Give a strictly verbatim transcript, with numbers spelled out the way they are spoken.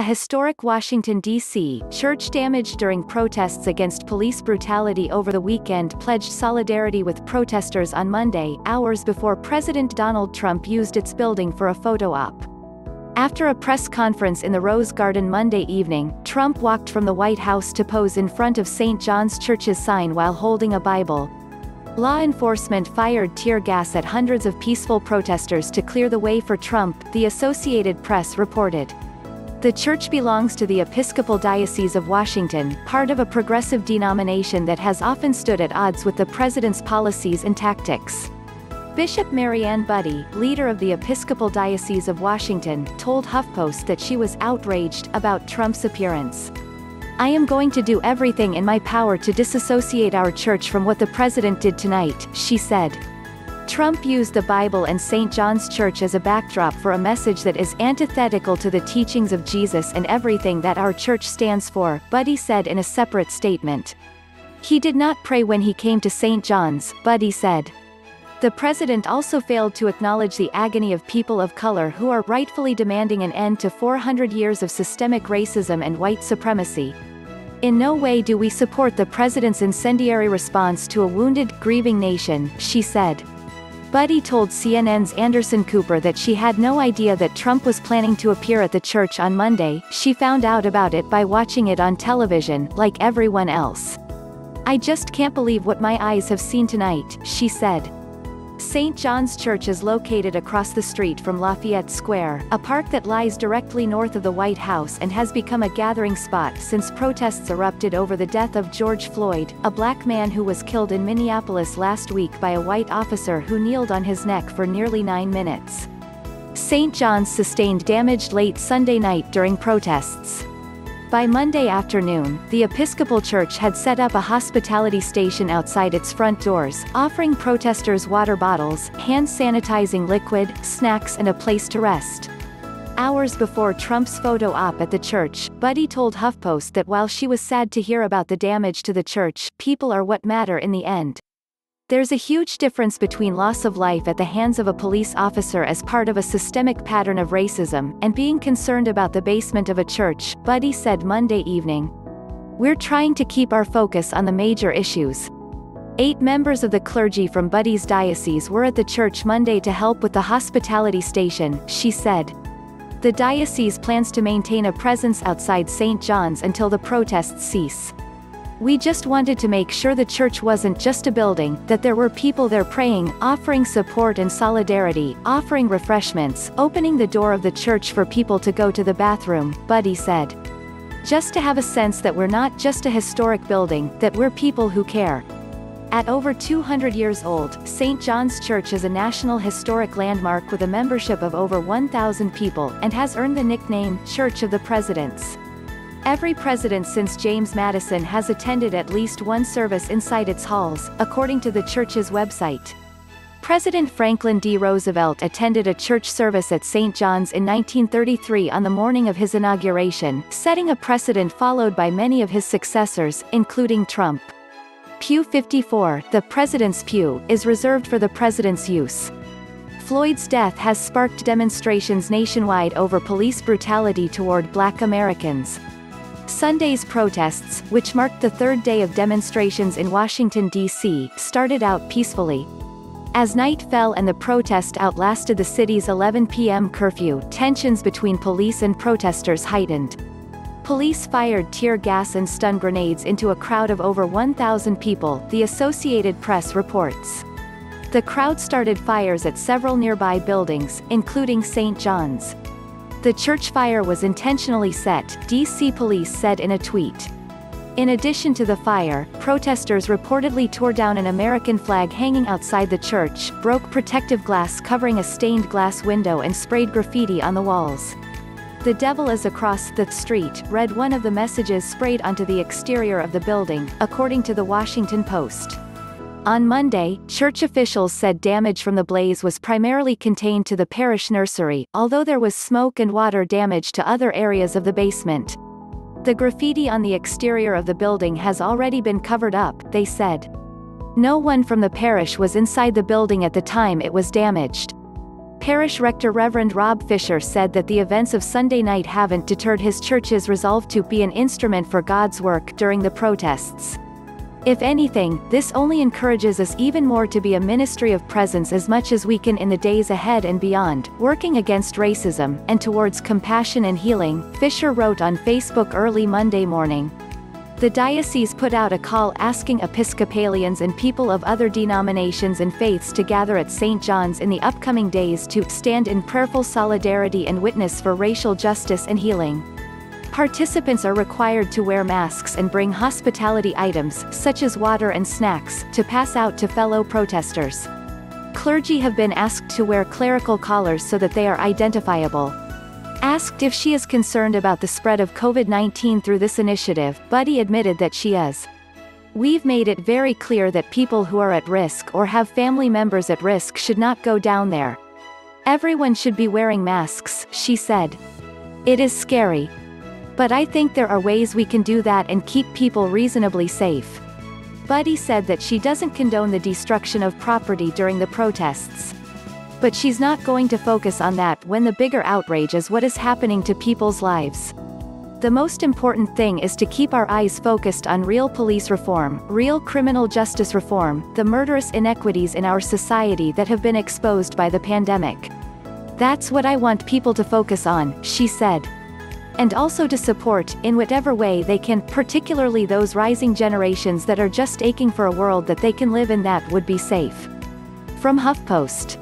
a historic Washington, D C church damaged during protests against police brutality over the weekend pledged solidarity with protesters on Monday, hours before President Donald Trump used its building for a photo op. After a press conference in the Rose Garden Monday evening, Trump walked from the White House to pose in front of Saint John's Church's sign while holding a Bible. Law enforcement fired tear gas at hundreds of peaceful protesters to clear the way for Trump, the Associated Press reported. The church belongs to the Episcopal Diocese of Washington, part of a progressive denomination that has often stood at odds with the president's policies and tactics. Bishop Mariann Budde, leader of the Episcopal Diocese of Washington, told HuffPost that she was outraged about Trump's appearance. "I am going to do everything in my power to disassociate our church from what the president did tonight," she said. Trump used the Bible and Saint John's Church as a backdrop for a message that is antithetical to the teachings of Jesus and everything that our church stands for, Budde said in a separate statement. He did not pray when he came to Saint John's, Budde said. The president also failed to acknowledge the agony of people of color who are rightfully demanding an end to four hundred years of systemic racism and white supremacy. "In no way do we support the president's incendiary response to a wounded, grieving nation," she said. Budde told C N N's Anderson Cooper that she had no idea that Trump was planning to appear at the church on Monday. "She found out about it by watching it on television, like everyone else. I just can't believe what my eyes have seen tonight," she said. Saint John's Church is located across the street from Lafayette Square, a park that lies directly north of the White House and has become a gathering spot since protests erupted over the death of George Floyd, a black man who was killed in Minneapolis last week by a white officer who kneeled on his neck for nearly nine minutes. Saint John's sustained damage late Sunday night during protests. By Monday afternoon, the Episcopal Church had set up a hospitality station outside its front doors, offering protesters water bottles, hand sanitizing liquid, snacks and a place to rest. Hours before Trump's photo op at the church, Budde told HuffPost that while she was sad to hear about the damage to the church, "People are what matter in the end. There's a huge difference between loss of life at the hands of a police officer as part of a systemic pattern of racism, and being concerned about the basement of a church," Budde said Monday evening. "We're trying to keep our focus on the major issues." Eight members of the clergy from Budde's diocese were at the church Monday to help with the hospitality station, she said. The diocese plans to maintain a presence outside Saint John's until the protests cease. "We just wanted to make sure the church wasn't just a building, that there were people there praying, offering support and solidarity, offering refreshments, opening the door of the church for people to go to the bathroom," Budde said. "Just to have a sense that we're not just a historic building, that we're people who care." At over two hundred years old, Saint John's Church is a National Historic Landmark with a membership of over one thousand people, and has earned the nickname, Church of the Presidents. Every president since James Madison has attended at least one service inside its halls, according to the church's website. President Franklin D. Roosevelt attended a church service at Saint John's in nineteen thirty-three on the morning of his inauguration, setting a precedent followed by many of his successors, including Trump. Pew fifty-four, the president's pew, is reserved for the president's use. Floyd's death has sparked demonstrations nationwide over police brutality toward black Americans. Sunday's protests, which marked the third day of demonstrations in Washington, D C, started out peacefully. As night fell and the protest outlasted the city's eleven p m curfew, tensions between police and protesters heightened. Police fired tear gas and stun grenades into a crowd of over one thousand people, the Associated Press reports. The crowd started fires at several nearby buildings, including Saint John's. The church fire was intentionally set, D C police said in a tweet. In addition to the fire, protesters reportedly tore down an American flag hanging outside the church, broke protective glass covering a stained glass window and sprayed graffiti on the walls. "The devil is across the street," read one of the messages sprayed onto the exterior of the building, according to the Washington Post. On Monday, church officials said damage from the blaze was primarily contained to the parish nursery, although there was smoke and water damage to other areas of the basement. "The graffiti on the exterior of the building has already been covered up," they said. No one from the parish was inside the building at the time it was damaged. Parish rector Reverend Rob Fisher said that the events of Sunday night haven't deterred his church's resolve to be an instrument for God's work during the protests. If anything, this only encourages us even more to be a ministry of presence as much as we can in the days ahead and beyond, working against racism, and towards compassion and healing, Fisher wrote on Facebook early Monday morning. The diocese put out a call asking Episcopalians and people of other denominations and faiths to gather at Saint John's in the upcoming days to stand in prayerful solidarity and witness for racial justice and healing. Participants are required to wear masks and bring hospitality items, such as water and snacks, to pass out to fellow protesters. Clergy have been asked to wear clerical collars so that they are identifiable. Asked if she is concerned about the spread of COVID nineteen through this initiative, Budde admitted that she is. "We've made it very clear that people who are at risk or have family members at risk should not go down there. Everyone should be wearing masks," she said. "It is scary. But I think there are ways we can do that and keep people reasonably safe." Budde said that she doesn't condone the destruction of property during the protests. But she's not going to focus on that when the bigger outrage is what is happening to people's lives. "The most important thing is to keep our eyes focused on real police reform, real criminal justice reform, the murderous inequities in our society that have been exposed by the pandemic. That's what I want people to focus on," she said. And also to support, in whatever way they can, particularly those rising generations that are just aching for a world that they can live in that would be safe. From HuffPost.